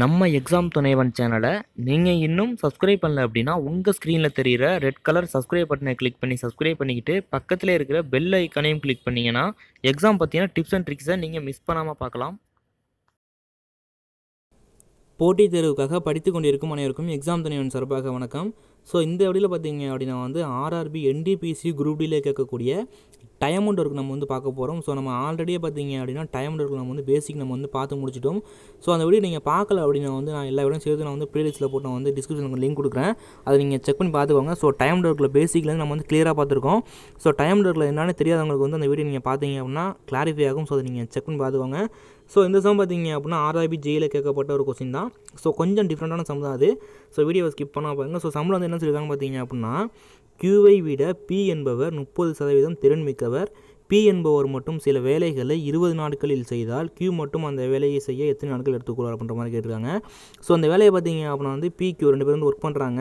நம்ம எக்ஸாம் துணைவன் சேனலை நீங்கள் இன்னும் சப்ஸ்கிரைப் பண்ணல அப்படின்னா உங்கள் ஸ்க்ரீனில் தெரிகிற ரெட் கலர் சப்ஸ்கிரைப் பட்டனை கிளிக் பண்ணி சப்ஸ்கிரைப் பண்ணிக்கிட்டு பக்கத்தில் இருக்கிற பெல் ஐக்கானையும் கிளிக் பண்ணிங்கன்னா எக்ஸாம் பற்றின டிப்ஸ் அண்ட் ட்ரிக்ஸை நீங்கள் மிஸ் பண்ணாமல் பார்க்கலாம். போட்டித் தேர்வுக்காக படித்து கொண்டிருக்கும் அனைவருக்கும் எக்ஸாம் துணைவன் சார்பாக வணக்கம். ஸோ இந்த வழியில் பார்த்தீங்க அப்படின்னா வந்து ஆர்ஆர்பி என்டிபிசி குரூப் டியில் கேட்கக்கூடிய டைம் அண்ட் ஒர்க் நம்ம வந்து பார்க்க போகிறோம். ஸோ நம்ம ஆல்ரெடியே பார்த்தீங்க அப்படின்னா டைம் அண்ட் ஒர்க் நம்ம வந்து பேசிக் நம்ம வந்து பார்த்து முடிச்சிட்டோம். ஸோ அந்த வீடியோ நீங்கள் பார்க்கல அப்படின்னா வந்து நான் எல்லா வீடியும் சேர்த்து நான் வந்து ப்ளேலிஸ்ட்டில் போட்டு நான் வந்து டிஸ்கிரிப்ஷனுக்கு லிங்க் கொடுக்குறேன், அதை நீங்கள் செக் பண்ணி பார்த்துக்கோங்க. ஸோ டைம் அண்ட் ஒர்க்கில் பேசிக்லேருந்து நம்ம வந்து கிளியராக பார்த்துருக்கோம். ஸோ டைம் அண்ட் ஒர்க்கில் என்னென்னு தெரியாதவங்களுக்கு வந்து அந்த வீடியோ நீங்கள் பார்த்தீங்க அப்படின்னா கிளாரிஃபை ஆகும். ஸோ அதை நீங்கள் செக் பண்ணி பார்த்துக்கோங்க. ஸோ இந்த சம் பார்த்தீங்க அப்படின்னா ஆர்ஆர்பி ஜெயில் கேட்கப்பட்ட ஒரு கொஸ்டின் தான். ஸோ கொஞ்சம் டிஃப்ரெண்ட்டான சம் தான் அது. ஸோ வீடியோவை ஸ்கிப் பண்ணால் பாருங்கள். ஸோ சம்மில் வந்து என்ன சொல்லியிருக்காங்க பார்த்தீங்க அப்படின்னா Qவை விட P என்பவர் 30% திறன் மிக்கவர். P என்பவர் மட்டும் சில வேலைகளை 20 நாட்களில் செய்தால் Q மட்டும் அந்த வேலையை செய்ய எத்தனை நாட்கள் எடுத்துக்கொள்வார் அப்படின்ற மாதிரி கேட்டிருக்காங்க. ஸோ அந்த வேலையை பார்த்தீங்க அப்படின்னா வந்து P Q ரெண்டு பேரும் ஒர்க் பண்ணுறாங்க.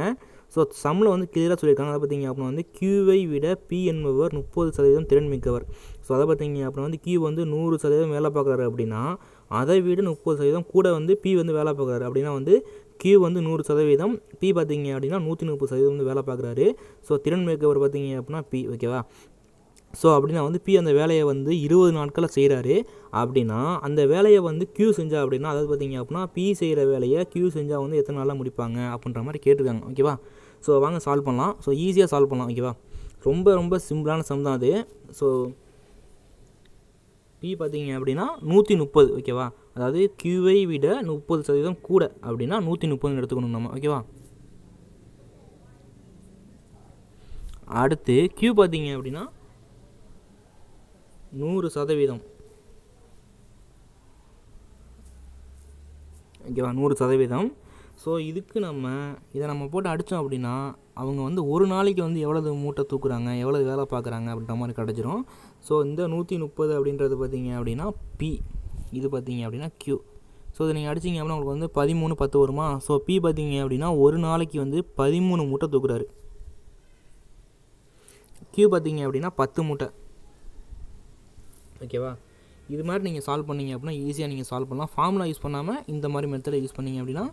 ஸோ சம்மில் வந்து கிளியராக சொல்லியிருக்காங்க. அதை பார்த்தீங்க அப்படின்னா வந்து Qவை விட P என்பவர் 30% திறன் மிக்கவர். ஸோ அதை பார்த்தீங்க அப்படின்னா வந்து Q வந்து 100% வேலை பார்க்குறாரு அப்படின்னா அதை விட 30% கூட வந்து P வந்து வேலை பார்க்குறாரு அப்படின்னா வந்து Q வந்து 100%, P பார்த்தீங்க அப்படின்னா 130% வந்து வேலை பார்க்குறாரு. ஸோ திறன் மிக்கவர் பார்த்தீங்க அப்படின்னா P, ஓகேவா? ஸோ அப்படின்னா வந்து P அந்த வேலையை வந்து 20 நாட்களில் செய்கிறாரு அப்படின்னா அந்த வேலையை வந்து Q செஞ்சால் அப்படின்னா அதாவது பார்த்தீங்க அப்படின்னா P செய்கிற வேலையை Q செஞ்சால் வந்து எத்தனை நாளில் முடிப்பாங்க அப்படின்ற மாதிரி கேட்டிருக்காங்க, ஓகேவா? ஸோ வாங்க சால்வ் பண்ணலாம். ஸோ ஈஸியாக சால்வ் பண்ணலாம், ஓகேவா? ரொம்ப ரொம்ப சிம்பிளான சம் தான் அது. ஸோ P பார்த்தீங்க அப்படின்னா 130, ஓகேவா? அதாவது Qவை விட 30% கூட அப்படின்னா 130 எடுத்துக்கணும் நம்ம, ஓகேவா? அடுத்து Q பார்த்தீங்க அப்படின்னா 100%, ஓகேவா? 100%. ஸோ இதுக்கு நம்ம இதை நம்ம போட்டு அடித்தோம் அப்படின்னா அவங்க வந்து ஒரு நாளைக்கு வந்து எவ்வளவு மூட்டை தூக்குறாங்க எவ்வளவு வேலை பார்க்குறாங்க அப்படின்ற மாதிரி கிடச்சிரும். ஸோ இந்த 130 அப்படின்றது பார்த்தீங்க அப்படின்னா P, இது பார்த்தீங்க அப்படின்னா Q. ஸோ இதை நீங்கள் அடிச்சிங்க அப்படின்னா உங்களுக்கு வந்து 13, 10 வருமா? ஸோ P பார்த்தீங்க அப்படின்னா ஒரு நாளைக்கு வந்து 13 மூட்டை தூக்குறாரு. Q பார்த்தீங்க அப்படின்னா 10 மூட்டை, ஓகேவா? இது மாதிரி நீங்கள் சால்வ் பண்ணிங்க அப்படின்னா ஈஸியாக நீங்கள் சால்வ் பண்ணலாம். ஃபார்முலா யூஸ் பண்ணாமல் இந்த மாதிரி மெத்தடை யூஸ் பண்ணிங்க அப்படின்னா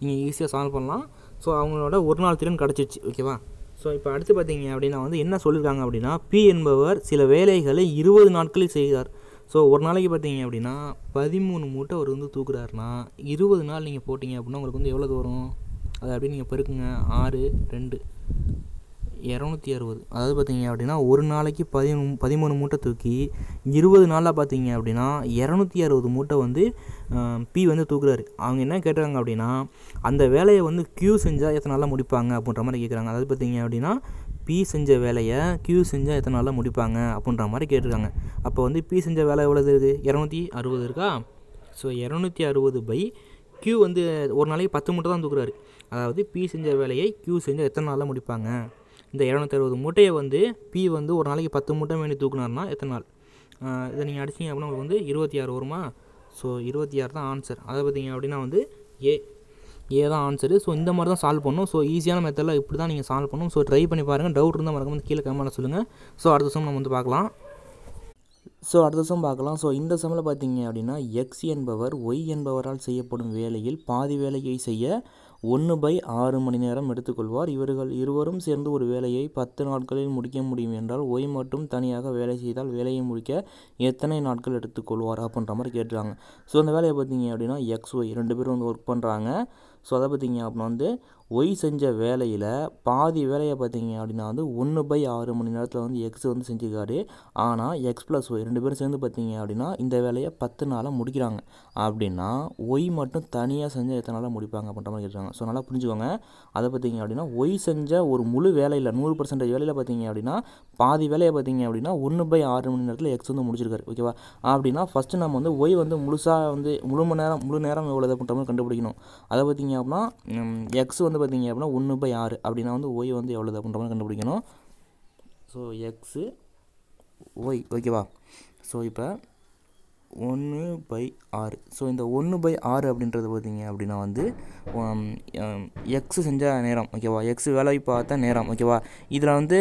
நீங்கள் ஈஸியாக சால்வ் பண்ணலாம். ஸோ அவங்களோட ஒரு நாள் திறன் கிடச்சிருச்சு, ஓகேவா? ஸோ இப்போ அடுத்து பார்த்தீங்க அப்படின்னா வந்து என்ன சொல்லியிருக்காங்க அப்படின்னா P என்பவர் சில வேலைகளை 20 நாட்களில் செய்கிறார். ஸோ ஒரு நாளைக்கு பார்த்தீங்க அப்படின்னா 13 மூட்டை அவர் வந்து தூக்குறாருனா 20 நாள் நீங்கள் போட்டிங்க அப்படின்னா உங்களுக்கு வந்து எவ்வளோ வரும்? அது அப்படி நீங்கள் பெருக்குங்க, 6, 2, 260. அதாவது பார்த்தீங்க அப்படின்னா ஒரு நாளைக்கு 13 மூட்டை தூக்கி 20 நாளில் பார்த்தீங்க அப்படின்னா 260 மூட்டை வந்து P வந்து தூக்குறாரு. அவங்க என்ன கேட்குறாங்க அப்படின்னா அந்த வேலையை வந்து Q செஞ்சால் எத்தனை நாளில் முடிப்பாங்க அப்படின்ற மாதிரி கேட்குறாங்க. அதாவது பார்த்தீங்க அப்படின்னா P செஞ்ச வேலையை Q செஞ்சால் எத்தனை நாளில் முடிப்பாங்க அப்படின்ற மாதிரி கேட்டிருக்காங்க. அப்போ வந்து P செஞ்ச வேலை எவ்வளோ இருக்குது? 260 இருக்கா? ஸோ 260/Q வந்து ஒரு நாளைக்கு 10 மூட்டை தான் தூக்குறாரு. அதாவது P செஞ்ச வேலையை Q செஞ்சால் எத்தனை நாளில் முடிப்பாங்க? இந்த 260 மூட்டையை வந்து P வந்து ஒரு நாளைக்கு 10 மூட்டை வேண்டி தூக்குனார்னா எத்தனை நாள்? இதை நீங்கள் அடிச்சிங்க அப்படின்னா உங்களுக்கு வந்து 26 வருமா? ஸோ 26 தான் ஆன்சர். அதை பார்த்தீங்க அப்படின்னா வந்து ஏ தான் ஆன்சரு. ஸோ இந்த மாதிரி தான் சால்வ் பண்ணணும். ஸோ ஈஸியான மெத்தடில் இப்படி தான் நீங்கள் சால்வ் பண்ணணும். ஸோ ட்ரை பண்ணி பாருங்கள். டவுட் இருந்தால் மறக்காம வந்து கீழே கமெண்ட்ல சொல்லுங்கள். ஸோ அடுத்த சம் நம்ம வந்து பார்க்கலாம். ஸோ இந்த சம்மில் பார்த்தீங்க அப்படின்னா எக்ஸ் என்பவர் ஒய் என்பவரால் செய்யப்படும் வேலையில் பாதி வேலையை செய்ய 1/6 மணி நேரம் எடுத்துக்கொள்வார். இவர்கள் இருவரும் சேர்ந்து ஒரு வேலையை 10 நாட்களில் முடிக்க முடியும் என்றால் ஒய் மட்டும் தனியாக வேலை செய்தால் வேலையை முடிக்க எத்தனை நாட்கள் எடுத்துக்கொள்வார் அப்படின்ற மாதிரி கேட்டுறாங்க. ஸோ அந்த வேலையை பார்த்தீங்க அப்படின்னா எக்ஸ் ஒய் ரெண்டு பேரும் வந்து ஒர்க் பண்ணுறாங்க. ஸோ அதை பார்த்தீங்க அப்படின்னா வந்து ஒய் செஞ்ச வேலையில் பாதி வேலையை பார்த்தீங்க அப்படின்னா வந்து 1/6 மணி நேரத்தில் வந்து எக்ஸ் வந்து செஞ்சுக்காரு. ஆனால் எக்ஸ் ப்ளஸ் ஒய் ரெண்டு பேரும் சேர்ந்து பார்த்தீங்க அப்படின்னா இந்த வேலையை 10 நாளாக முடிக்கிறாங்க. அப்படின்னா ஒய் மட்டும் தனியாக செஞ்சால் எத்தனை நாளாக முடிப்பாங்க அப்படின்ற மாதிரி கேட்குறாங்க. ஸோ நல்லா புரிஞ்சுக்கோங்க. அதை பார்த்தீங்க அப்படின்னா ஒய் செஞ்ச ஒரு முழு வேலையில் 100% வேலையில் பார்த்தீங்க அப்படின்னா பாதி வேலையை பார்த்தீங்க அப்படின்னா 1/6 மணி நேரத்தில் எக்ஸ் வந்து முடிச்சிருக்காரு, ஓகேவா? அப்படின்னா ஃபஸ்ட்டு நம்ம வந்து ஒய் வந்து முழுசாக வந்து முழு நேரம் எவ்வளோ அப்படின்ற மாதிரி கண்டுபிடிக்கணும். அதை பார்த்தீங்க அப்படின்னா எக்ஸ் வந்து பார்த்தீங்க அப்படின்னா 1/6 அப்படின்னா வந்து ஒய் வந்து எவ்வளோ அப்படின்ற மாதிரி கண்டுபிடிக்கணும். ஸோ எக்ஸு ஒய், ஓகேவா? ஸோ இப்போ 1/6. ஸோ இந்த 1/6 அப்படின்றது பார்த்தீங்க அப்படின்னா வந்து எக்ஸு செஞ்ச நேரம், ஓகேவா? எக்ஸு வேலை பார்த்தா நேரம், ஓகேவா? இதில் வந்து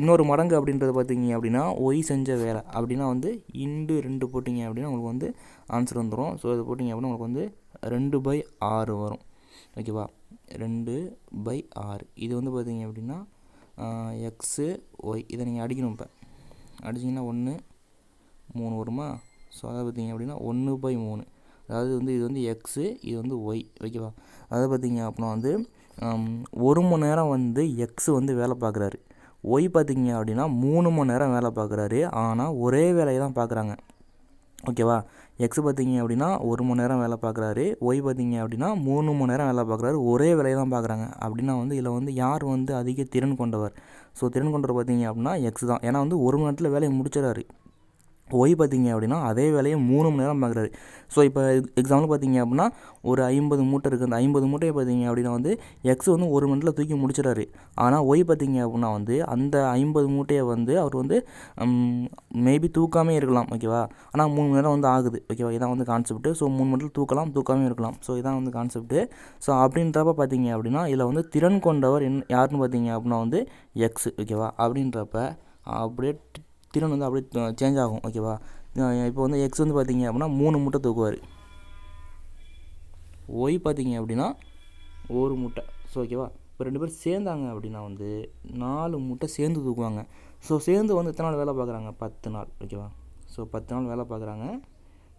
இன்னொரு மடங்கு அப்படின்றது பார்த்தீங்க அப்படின்னா ஒய் செஞ்ச வேலை அப்படின்னா வந்து 2 போட்டிங்க அப்படின்னா உங்களுக்கு வந்து ஆன்சர் வந்துடும். ஸோ இது போட்டிங்க அப்படின்னா உங்களுக்கு வந்து 2 by R வரும் ஓகேவா 2 by R இது வந்து பாத்தீங்க அப்படினா x y இத நீங்க அடிக்கணும் இப்ப அடிச்சீங்கன்னா 1 3 வருமா சோ அத பாத்தீங்க அப்படினா 1/3 அதாவது வந்து இது வந்து x இது வந்து y ஓகேவா அத பாத்தீங்க அப்பனா வந்து ஒரு மணி நேரம் வந்து x வந்து வேலை பார்க்கறாரு y பாத்தீங்க அப்படினா 3 மணி நேரம் வேலை பார்க்கறாரு ஆனா ஒரே வேலைய தான் பார்க்கறாங்க ஓகேவா x பாத்தீங்க அப்படினா 1 மணி நேரம் வேலை பார்க்கறாரு y பாத்தீங்க அப்படினா 3 மணி நேரம் வேலை பார்க்கறாரு ஒரே வேலைய தான் பார்க்கறாங்க அப்படினா வந்து இல வந்து யார் வந்து அதிக திறன் கொண்டவர் சோ திறன் கொண்டவர் பாத்தீங்க அப்படினா x தான் ஏனா வந்து 1 மணி நேரத்துல வேலைய முடிச்சறாரு y பாத்தீங்க அப்படினா அதே வேலைய 3 மணி நேரம் பார்க்கறாரு சோ இப்போ எக்ஸாம்பிள் பாத்தீங்க அப்படினா ஒரு 50 மூட்டை இருக்கு அந்த 50 மூட்டைய பாத்தீங்க அப்படினா வந்து x வந்து 1 மணி நேரத்துல தூக்கி முடிச்சறாரு ஆனா y பாத்தீங்க அப்படினா வந்து அந்த 50 மூட்டைய வந்து அவர் வந்து மேபி தூக்காமே இருக்கலாம் ஓகேவா ஆனா 3 மணி நேரம் வந்து ஆகுது ஓகேவா இதான் வந்து கான்செப்ட் சோ 3 மணி நேரத்துல தூக்கலாம் தூக்காமே இருக்கலாம் சோ இதான் வந்து கான்செப்ட் சோ அப்படின்றப்ப பாத்தீங்க அப்படினா இல வந்து திறன் கொண்டவர் யாருன்னு பாத்தீங்க அப்படினா வந்து x ஓகேவா அப்படின்றப்ப அப்படியே திறன் வந்து அப்படியே चेंज ஆகும் ஓகேவா இப்போ வந்து x வந்து பாத்தீங்க அப்படினா 3 மூட்டை தூக்குவார் y பாத்தீங்க அப்படினா 1 மூட்டை சோ ஓகேவா இப்போ ரெண்டு பேர் சேர்ந்தாங்க அப்படினா வந்து 4 மூட்டை சேர்ந்து தூக்குவாங்க சோ சேர்ந்து வந்து எத்தனை நாள் வேலை பார்க்கறாங்க 10 நாள் ஓகேவா சோ 10 நாள் வேலை பார்க்கறாங்க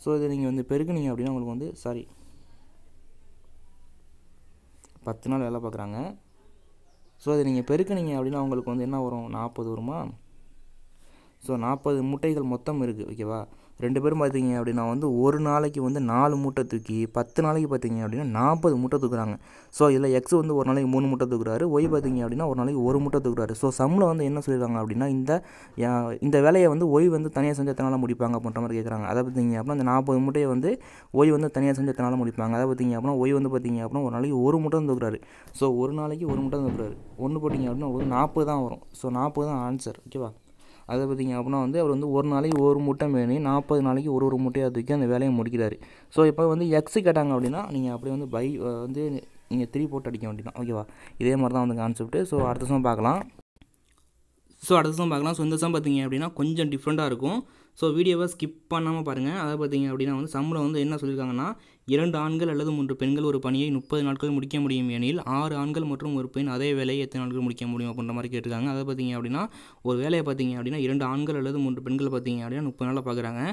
சோ இது நீங்க வந்து பெருக்குனீங்க அப்படினா உங்களுக்கு வந்து சாரி 10 நாள் வேலை பார்க்கறாங்க சோ இது நீங்க பெருக்குனீங்க அப்படினா உங்களுக்கு வந்து என்ன வரும் 40 வருமா So 40 மூட்டைகள் மொத்தம் இருக்கு ஓகேவா ரெண்டு பேரும் பாத்தீங்க அப்படினா வந்து ஒரு நாளைக்கு வந்து 4 மூட்டை தூக்கி 10 நாளைக்கு பாத்தீங்க அப்படினா 40 மூட்டை தூக்குறாங்க சோ இதுல x வந்து ஒரு நாளைக்கு 3 மூட்டை தூக்குறாரு y பாத்தீங்க அப்படினா ஒரு நாளைக்கு 1 மூட்டை தூக்குறாரு சோ சம்ல வந்து என்ன சொல்றாங்க அப்படினா இந்த வேலைய வந்து y வந்து தனியா செஞ்ச எத்தனால முடிப்பாங்க அப்படின்ற மாதிரி கேக்குறாங்க அத பாத்தீங்க அப்படினா அந்த 40 மூட்டைய வந்து y வந்து தனியா செஞ்ச எத்தனால முடிப்பாங்க அத பாத்தீங்க அப்படினா y வந்து பாத்தீங்க அப்படினா ஒரு நாளைக்கு 1 மூட்டை தூக்குறாரு சோ ஒரு நாளைக்கு 1 மூட்டை தூக்குறாரு 1 போடிங்க அப்படினா 40 தான் வரும் சோ 40 தான் ஆன்சர் ஓகேவா அத பாத்தீங்க அப்படினா வந்து அவர் வந்து ஒரு நாளைக்கு ஒரு மூட்டை மேனி 40 நாளைக்கு ஒரு மூட்டையா தூக்கி அந்த வேலையை முடிக்கிறாரு சோ இப்போ வந்து x கேட்டாங்க அப்படினா நீங்க அப்படியே வந்து பை வந்து நீங்க 3 போட்டு அடிக்க வேண்டியதான் ஓகேவா இதே மாதிரி தான் அந்த கான்செப்ட் சோ அடுத்த சம் பார்க்கலாம் சோ அடுத்த சம் பார்க்கலாம் சோ இந்த சம் பாத்தீங்க அப்படினா கொஞ்சம் டிஃபரண்டா இருக்கும் சோ வீடியோவை ஸ்கிப் பண்ணாம பாருங்க அத பாத்தீங்க அப்படினா வந்து சம்ல வந்து என்ன சொல்லிருக்காங்கன்னா 2 ஆண்கள் அல்லது 3 பெண்கள் ஒரு பணியை 30 நாட்களில் முடிக்க முடியும் எனில் 6 ஆண்கள் மற்றும் ஒரு பெண் அதே வேலையை எத்தனை நாட்கள் முடிக்க முடியும் அப்படின்ற மாதிரி கேட்டிருக்காங்க அதை பார்த்தீங்க அப்படின்னா ஒரு வேலையை பார்த்தீங்க அப்படின்னா 2 ஆண்கள் அல்லது 3 பெண்கள் பார்த்தீங்க அப்படின்னா 30 நாளில் பார்க்குறாங்க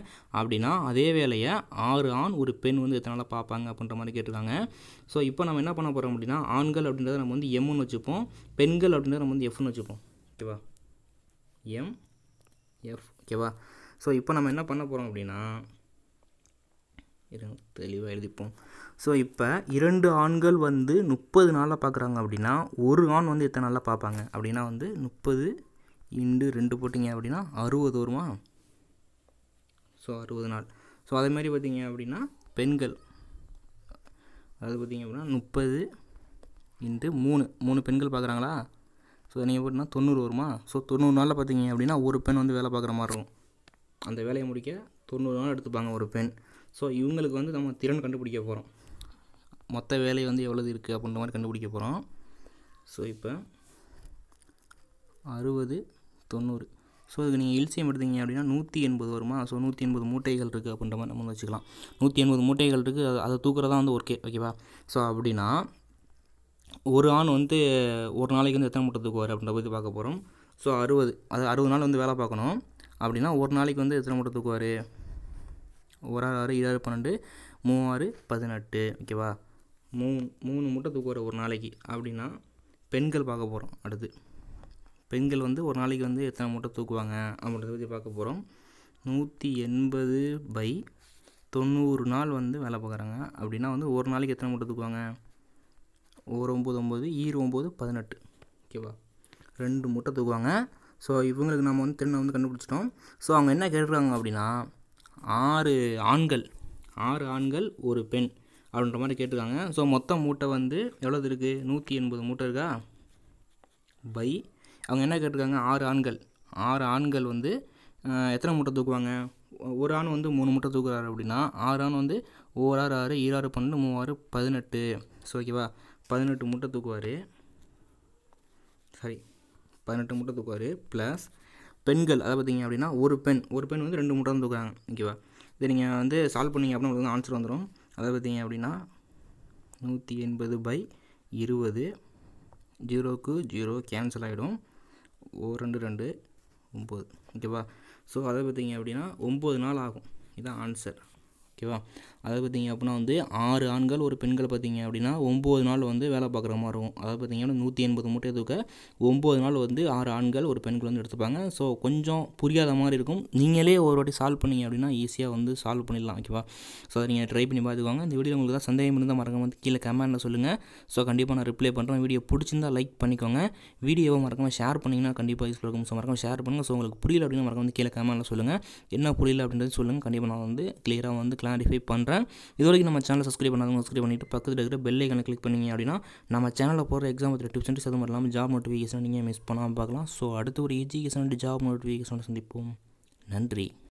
அப்படின்னா அதே வேலையை 6 ஆண் ஒரு பெண் வந்து எத்தனை நாளில் பார்ப்பாங்க அப்படின்ற மாதிரி கேட்டிருக்காங்க ஸோ இப்போ நம்ம என்ன பண்ண போகிறோம் அப்படின்னா ஆண்கள் அப்படின்றத நம்ம வந்து எம்னு வச்சுப்போம் பெண்கள் அப்படின்றத நம்ம வந்து எஃப்னு வச்சுப்போம் ஓகேவா எம் எஃப் ஓகேவா ஸோ இப்போ நம்ம என்ன பண்ண போகிறோம் அப்படின்னா தெளிவாக எழுதிப்போம் ஸோ இப்போ 2 ஆண்கள் வந்து 30 நாளில் பார்க்குறாங்க அப்படின்னா ஒரு ஆண் வந்து எத்தனை நாளில் பார்ப்பாங்க அப்படின்னா வந்து 30 × 2 போட்டிங்க அப்படின்னா 60 வருமா ஸோ 60 நாள் ஸோ அதே மாதிரி பார்த்தீங்க அப்படின்னா பெண்கள் அதாவது பார்த்தீங்க அப்படின்னா 30 × 3 பெண்கள் பார்க்குறாங்களா ஸோ நீங்கள் போட்டிங்கன்னா 90 வருமா ஸோ 90 நாளில் பார்த்தீங்க அப்படின்னா ஒரு பெண் வந்து வேலை பார்க்குற மாதிரி இருக்கும் அந்த வேலையை முடிக்க 90 நாள் எடுத்துப்பாங்க ஒரு பெண் ஸோ இவங்களுக்கு வந்து நம்ம திறன் கண்டுபிடிக்க போகிறோம் மொத்த வேலை வந்து எவ்வளவு இருக்குது அப்படின்ற மாதிரி கண்டுபிடிக்க போகிறோம் ஸோ இப்போ 60 90 ஸோ இதுக்கு நீங்கள் எல்சிஎம் எடுத்தீங்க அப்படின்னா 180 வருமா ஸோ 180 மூட்டைகள் இருக்குது அப்படின்ற மாதிரி நம்ம வச்சுக்கலாம் 180 மூட்டைகள் இருக்குது அதை தூக்குறதான் வந்து ஒர்க்கே ஓகேவா ஸோ அப்படின்னா ஒரு ஆண் வந்து ஒரு நாளைக்கு வந்து எத்தனை மூட்டை தூக்குவார் அப்படின்ற பற்றி பார்க்க போகிறோம் ஸோ 60 அது 60 நாள் வந்து வேலை பார்க்கணும் அப்படின்னா ஒரு நாளைக்கு வந்து எத்தனை மூட்டை தூக்குவார் 16 6 20 12 3 6 18 ஓகேவா 3 மூட்டை தூக்குற ஒரு நாளைக்கு அப்படின்னா பெண்கள் பார்க்க போகிறோம் அடுத்து பெண்கள் வந்து ஒரு நாளைக்கு வந்து எத்தனை மூட்டை தூக்குவாங்க அப்படின்றத பற்றி பார்க்க போகிறோம் 180 × 90 நாள் வந்து வேலை பார்க்குறாங்க அப்படின்னா வந்து ஒரு நாளைக்கு எத்தனை மூட்டை தூக்குவாங்க 9 9 9 18 ஓகேவா 2 மூட்டை தூக்குவாங்க ஸோ இவங்களுக்கு நம்ம வந்து திறனை வந்து கண்டுபிடிச்சிட்டோம் ஸோ அவங்க என்ன கேட்குறாங்க அப்படின்னா 6 ஆண்கள் ஒரு பெண் அப்படின்ற மாதிரி கேட்டிருக்காங்க ஸோ மொத்த மூட்டை வந்து எவ்வளவு இருக்குது 180 மூட்டை இருக்கா பை அவங்க என்ன கேட்டிருக்காங்க 6 ஆண்கள் வந்து எத்தனை மூட்டை தூக்குவாங்க ஒரு ஆண் வந்து 3 மூட்டை தூக்குறாரு அப்படின்னா 6 ஆண் வந்து 16 6 20 12 3 6 18 ஸோ ஓகேவா 18 மூட்டை தூக்குவார் 18 மூட்டை தூக்குவார் ப்ளஸ் பெண்கள் அதை பார்த்தீங்க அப்படின்னா ஒரு பெண் வந்து 2 மூட்டை தான் தூக்குறாங்க ஓகேவா இதை நீங்கள் வந்து சால்வ் பண்ணிங்க அப்படின்னா உங்களுக்கு ஆன்சர் வந்துடும் அதை பார்த்தீங்க அப்படின்னா 180/20 ஜீரோக்கு ஜீரோ கேன்சல் ஆகிடும் 2 2 9 ஓகேவா. ஸோ அதை பார்த்தீங்க அப்படின்னா 9 நாள் ஆகும். இதுதான் ஆன்சர் ஓகேவா. அதை பார்த்தீங்க அப்படின்னா வந்து 6 ஆண்கள் ஒரு பெண்கள் பார்த்தீங்க அப்படின்னா 9 நாள் வந்து வேலை பார்க்குற மாதிரி இருக்கும். அதை பார்த்தீங்க அப்படின்னா 180 மூட்டை தூக்க 9 நாள் வந்து 6 ஆண்கள் ஒரு பெண்கள் வந்து எடுத்துப்பாங்க. ஸோ கொஞ்சம் புரியாத மாதிரி இருக்கும். நீங்களே ஒரு வாட்டி சால்வ் பண்ணிங்க அப்படின்னா ஈஸியாக வந்து சால்வ் பண்ணிடலாம் ஓகேவா. ஸோ அதை நீங்கள் ட்ரை பண்ணி பார்த்துக்கோங்க. இந்த வீடியோ உங்களுக்கு தான் சந்தேகம் இருந்தால் மறக்காம வந்து கீழே கமெண்ட்டில் சொல்லுங்கள். ஸோ கண்டிப்பாக நான் ரிப்ளை பண்ணுறேன். வீடியோ பிடிச்சிருந்தால் லைக் பண்ணிக்கோங்க. வீடியோவை மறக்காம ஷேர் பண்ணிங்கன்னா கண்டிப்பாக யூஸ்ஃபுல்லாக இருக்கும். ஸோ மறக்காம ஷேர் பண்ணுங்கள். ஸோ உங்களுக்கு புரியல அப்படின்னா மறக்காம வந்து கீழே கமெண்ட்டில் சொல்லுங்கள். என்ன புரியல அப்படின்றது சொல்லுங்கள். கண்டிப்பாக நான் வந்து கிளியராக வந்து கிளாரிஃபை பண்ணுறேன். இதுவரைக்கும் நம்ம சேனலை சப்ஸ்கிரைப் பண்ணாதவங்க சப்ஸ்கிரைப் பண்ணிவிட்டு பக்கத்தில் இருக்கிற பெல் ஐக்கானை கிளிக் பண்ணிங்க அப்படின்னா நம்ம சேனலில் போகிற எக்ஸாம் பற்றி டிப்ஸ் அண்ட் அது மட்டும் ஜாப் நோட்டிஃபிகேஷன் நீங்கள் மிஸ் பண்ணாமல் பார்க்கலாம். ஸோ அடுத்து ஒரு எஜுகேஷன் ஜாப் நோட்டிஃபிகேஷன் சந்திப்போம். நன்றி.